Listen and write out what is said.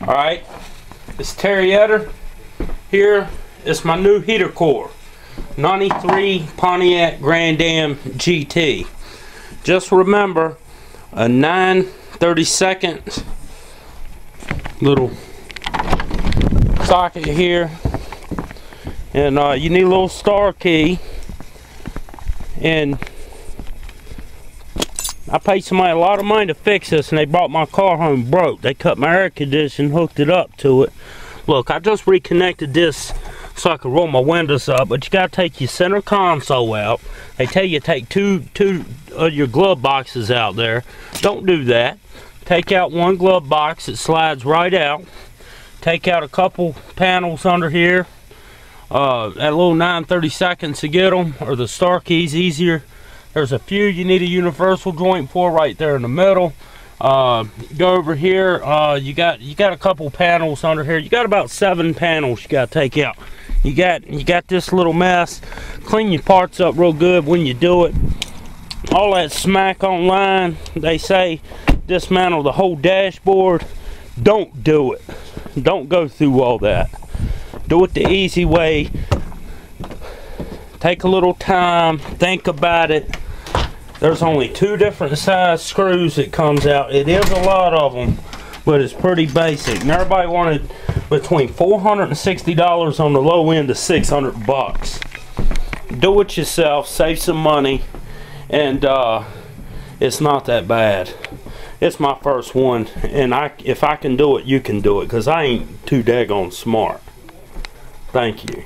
All right, it's Terry Etter. Here is my new heater core, 93 Pontiac Grand Am GT. Just remember, a 9/32 little socket here, and you need a little star key. And I paid somebody a lot of money to fix this, and they brought my car home broke. They cut my air conditioning, hooked it up to it. Look, I just reconnected this so I could roll my windows up, but you gotta take your center console out. They tell you take two of your glove boxes out there. Don't do that. Take out one glove box, it slides right out. Take out a couple panels under here. That little 9/32 to get them, or the star keys, easier. There's a few you need a universal joint for right there in the middle. Go over here, you got a couple panels under here. You got about 7 panels you gotta take out. You got this little mess. Clean your parts up real good when you do it. All that smack online, they say dismantle the whole dashboard. Don't do it. Don't go through all that. Do it the easy way. Take a little time, think about it. There's only 2 different size screws that comes out. It is a lot of them, but it's pretty basic. And everybody wanted between $460 on the low end to $600. Do it yourself, save some money, and it's not that bad. It's my first one, and if I can do it, you can do it, because I ain't too daggone smart. Thank you.